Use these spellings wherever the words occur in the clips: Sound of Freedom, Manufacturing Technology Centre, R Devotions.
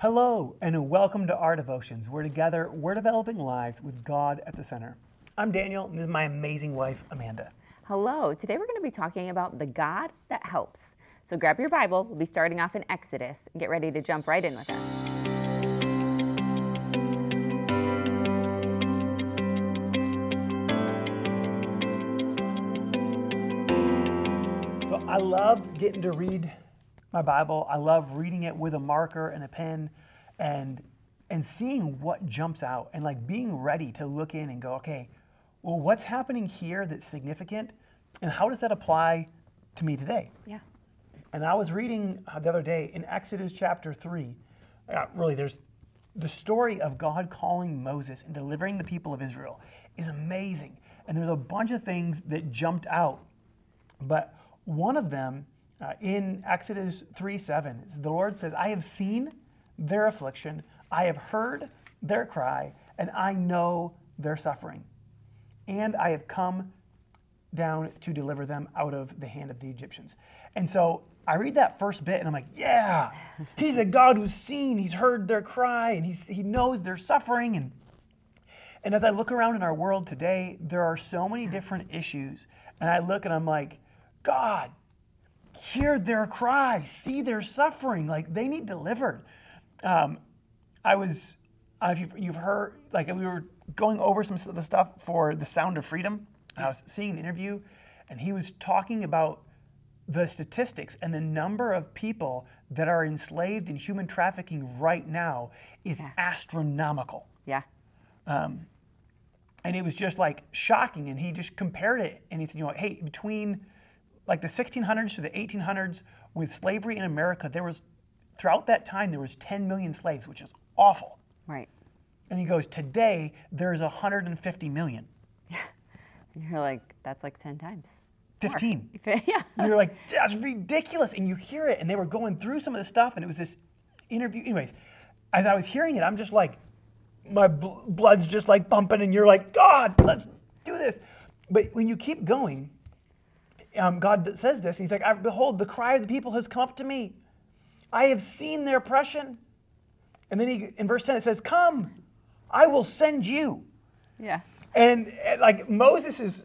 Hello, and welcome to R Devotions, where together we're developing lives with God at the center. I'm Daniel, and this is my amazing wife, Amanda. Hello. Today we're going to be talking about the God that helps. So grab your Bible. We'll be starting off in Exodus. Get ready to jump right in with us. I love getting to read my Bible. I love reading it with a marker and a pen and seeing what jumps out and like being ready to look in and go, okay, well, what's happening here that's significant and how does that apply to me today? Yeah. And I was reading the other day in Exodus chapter 3, really there's the story of God calling Moses and delivering the people of Israel is amazing. And there's a bunch of things that jumped out, but one of them, in Exodus 3:7, the Lord says, I have seen their affliction, I have heard their cry, and I know their suffering. And I have come down to deliver them out of the hand of the Egyptians. And so I read that first bit and I'm like, yeah, he's a God who's seen, he's heard their cry, and he knows their suffering. And as I look around in our world today, there are so many different issues. And I look and I'm like, God, hear their cry, see their suffering. Like they need delivered. If you've heard, like we were going over some of the stuff for the Sound of Freedom, and I was seeing an interview, and he was talking about the statistics and the number of people that are enslaved in human trafficking right now is astronomical. Yeah. And it was just like shocking. And he just compared it, and he said, you know, hey, between like the 1600s to the 1800s, with slavery in America, there was, throughout that time, there was 10 million slaves, which is awful. Right. And he goes, today, there's 150 million. Yeah. And you're like, that's like 10 times. 15. Yeah. You're like, that's ridiculous. And you hear it, and they were going through some of the stuff, and it was this interview. Anyways, as I was hearing it, I'm just like, my blood's just like pumping, and you're like, God, let's do this. But when you keep going, God says this. He's like, behold, the cry of the people has come up to me. I have seen their oppression. And then in verse 10, it says, come, I will send you. Yeah. And like Moses is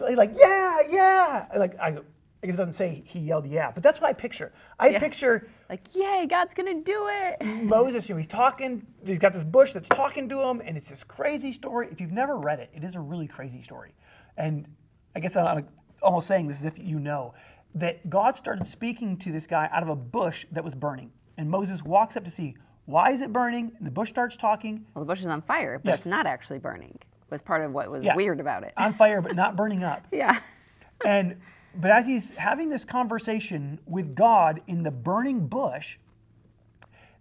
like, yeah, yeah. Like I guess it doesn't say he yelled, yeah, but that's what I picture. I picture like, yay, God's going to do it. Moses, you know, he's talking. He's got this bush that's talking to him. And it's this crazy story. If you've never read it, it is a really crazy story. And I guess I'm almost saying this as if you know, that God started speaking to this guy out of a bush that was burning. And Moses walks up to see, why is it burning? And the bush starts talking. Well, the bush is on fire, but it's not actually burning. It was part of what was weird about it. On fire, but not burning up. Yeah. But as he's having this conversation with God in the burning bush,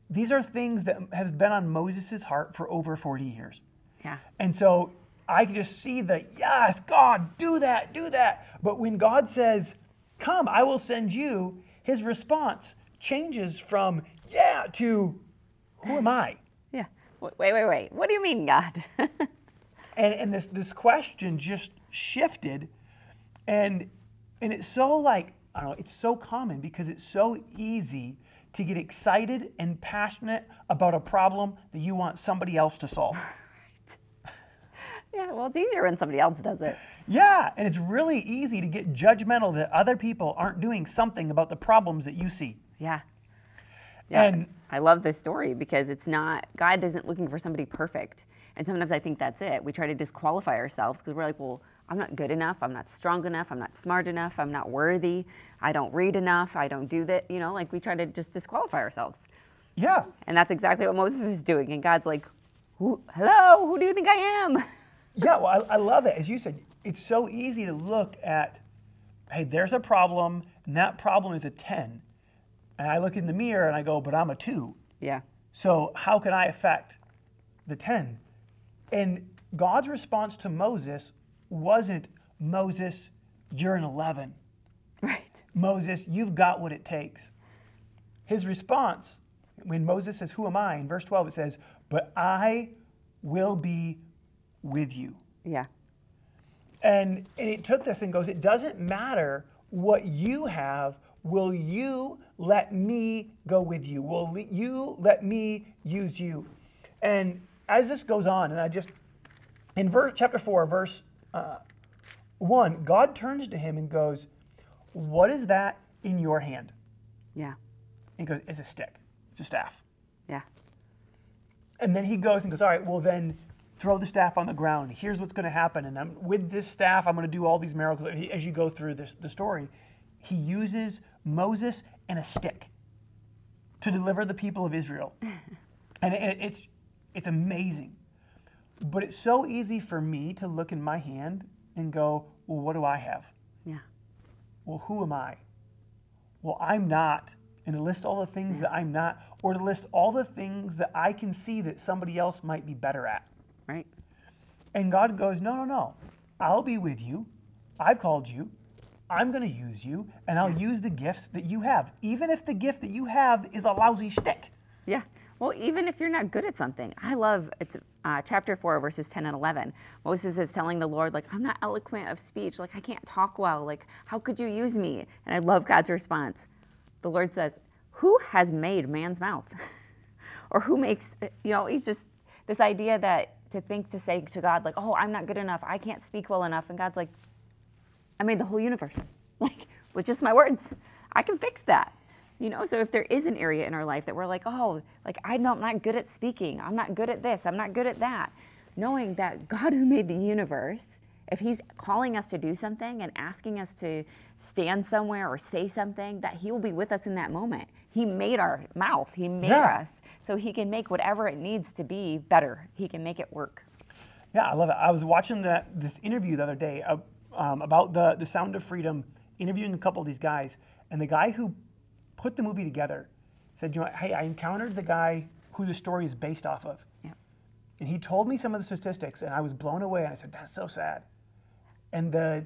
these are things that have been on Moses' heart for over 40 years. Yeah. And so I could just see the, yes, God, do that, do that. But when God says, come, I will send you, his response changes from, yeah, to, who am I? Yeah. Wait. What do you mean, God? and this question just shifted. And it's so like, I don't know, it's so common because it's so easy to get excited and passionate about a problem that you want somebody else to solve. Yeah, well, it's easier when somebody else does it. Yeah, and it's really easy to get judgmental that other people aren't doing something about the problems that you see. Yeah. Yeah. And I love this story because it's not, God isn't looking for somebody perfect. And sometimes I think that's it. We try to disqualify ourselves because we're like, well, I'm not good enough. I'm not strong enough. I'm not smart enough. I'm not worthy. I don't read enough. I don't do that. You know, like we try to just disqualify ourselves. Yeah. And that's exactly what Moses is doing. And God's like, hello, who do you think I am? Yeah, well, I love it. As you said, it's so easy to look at, hey, there's a problem, and that problem is a 10. And I look in the mirror and I go, but I'm a 2. Yeah. So how can I affect the 10? And God's response to Moses wasn't, Moses, you're an 11. Right. Moses, you've got what it takes. His response, when Moses says, who am I? In verse 12 it says, but I will be with you. Yeah. And it took this and goes, it doesn't matter what you have, Will you let me go with you? Will you let me use you? And as this goes on, and I just, in chapter 4, verse 1, God turns to him and goes, what is that in your hand? Yeah. And he goes, it's a stick. It's a staff. Yeah. And then he goes and goes, all right, well then throw the staff on the ground. Here's what's going to happen. And I'm, with this staff, I'm going to do all these miracles. As you go through this, the story, he uses Moses and a stick to deliver the people of Israel. And it's amazing. But it's so easy for me to look in my hand and go, well, what do I have? Yeah. Well, who am I? Well, I'm not. And to list all the things that I'm not, or to list all the things that I can see that somebody else might be better at. Right. And God goes, no, no, no. I'll be with you. I've called you. I'm going to use you, and I'll use the gifts that you have, even if the gift that you have is a lousy shtick. Yeah. Well, even if you're not good at something. I love, it's chapter 4, verses 10 and 11. Moses is telling the Lord, like, I'm not eloquent of speech. Like, I can't talk well. Like, how could you use me? And I love God's response. The Lord says, who has made man's mouth? Or who makes, you know, he's just, this idea that to say to God, like, oh, I'm not good enough. I can't speak well enough. And God's like, I made the whole universe, like, with just my words. I can fix that. You know, so if there is an area in our life that we're like, oh, like, I'm not good at speaking. I'm not good at this. I'm not good at that. Knowing that God who made the universe, if he's calling us to do something and asking us to stand somewhere or say something, that he will be with us in that moment. He made our mouth. He made us. So he can make whatever it needs to be better. He can make it work. Yeah, I love it. I was watching this interview the other day about the Sound of Freedom, interviewing a couple of these guys. And the guy who put the movie together said, you know, hey, I encountered the guy who the story is based off of. Yeah. And he told me some of the statistics, and I was blown away. And I said, that's so sad. And the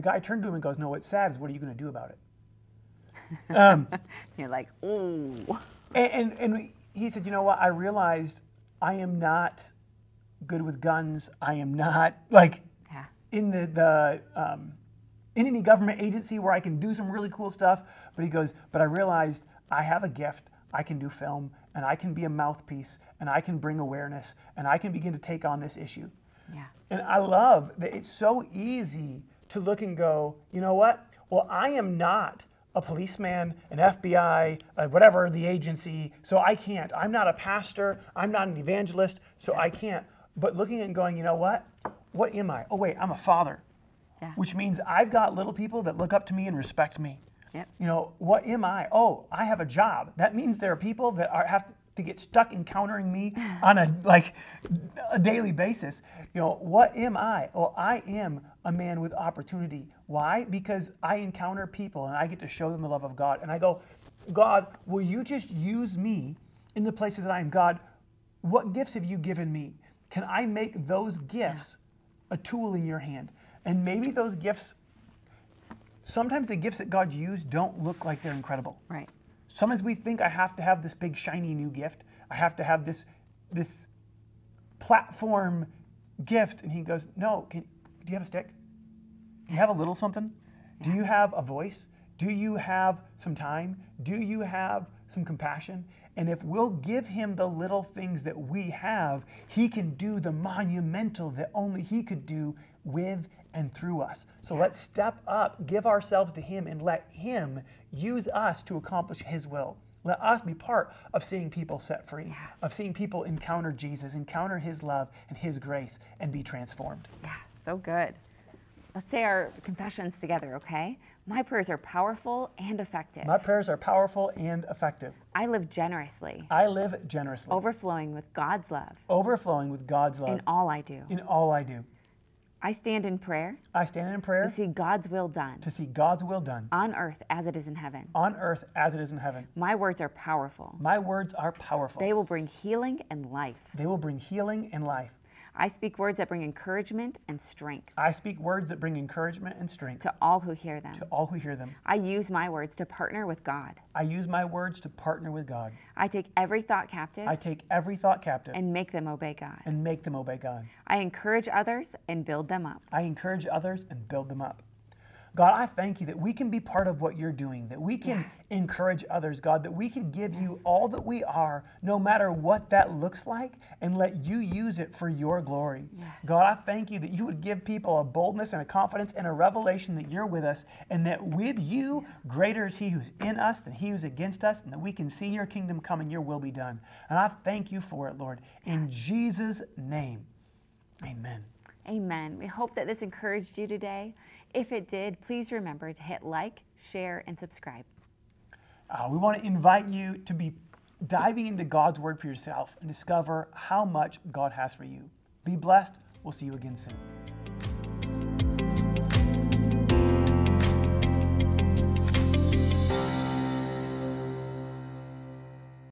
guy turned to him and goes, no, what's sad is what are you going to do about it? You're like, ooh. And he said, you know what? I realized I am not good with guns. I am not, like, in in any government agency where I can do some really cool stuff. But he goes, but I realized I have a gift. I can do film, and I can be a mouthpiece, and I can bring awareness, and I can begin to take on this issue. Yeah. And I love that it's so easy to look and go, you know what? Well, I am not a policeman, an FBI, whatever the agency, so I can't. I'm not a pastor. I'm not an evangelist, so I can't. But looking and going, you know what? What am I? Oh, wait, I'm a father, which means I've got little people that look up to me and respect me. Yep. You know, what am I? Oh, I have a job. That means there are people that have to get stuck encountering me on a daily basis. You know, what am I? Well, I am a man with opportunity. Why? Because I encounter people and I get to show them the love of God. And I go, God, will you just use me in the places that I am? God, what gifts have you given me? Can I make those gifts a tool in your hand? And maybe those gifts, sometimes the gifts that God used don't look like they're incredible. Right. Sometimes we think I have to have this big shiny new gift. I have to have this platform gift. And he goes, no, do you have a stick? Do you have a little something? Do you have a voice? Do you have some time? Do you have some compassion? And if we'll give him the little things that we have, he can do the monumental that only he could do with and through us. So let's step up, give ourselves to him, and let him use us to accomplish his will. Let us be part of seeing people set free, of seeing people encounter Jesus, encounter his love and his grace, and be transformed. Yeah, so good. Let's say our confessions together, okay? My prayers are powerful and effective. My prayers are powerful and effective. I live generously. I live generously. Overflowing with God's love. Overflowing with God's love. In all I do. In all I do. I stand in prayer. I stand in prayer. To see God's will done. To see God's will done. On earth as it is in heaven. On earth as it is in heaven. My words are powerful. My words are powerful. They will bring healing and life. They will bring healing and life. I speak words that bring encouragement and strength. I speak words that bring encouragement and strength. To all who hear them. To all who hear them. I use my words to partner with God. I use my words to partner with God. I take every thought captive. I take every thought captive. And make them obey God. And make them obey God. I encourage others and build them up. I encourage others and build them up. God, I thank you that we can be part of what you're doing, that we can encourage others, God, that we can give you all that we are, no matter what that looks like, and let you use it for your glory. God, I thank you that you would give people a boldness and a confidence and a revelation that you're with us, and that with you, greater is he who's in us than he who's against us, and that we can see your kingdom come and your will be done. And I thank you for it, Lord. In Jesus' name, amen. Amen. We hope that this encouraged you today. If it did, please remember to hit like, share, and subscribe. We want to invite you to be diving into God's Word for yourself and discover how much God has for you. Be blessed. We'll see you again soon.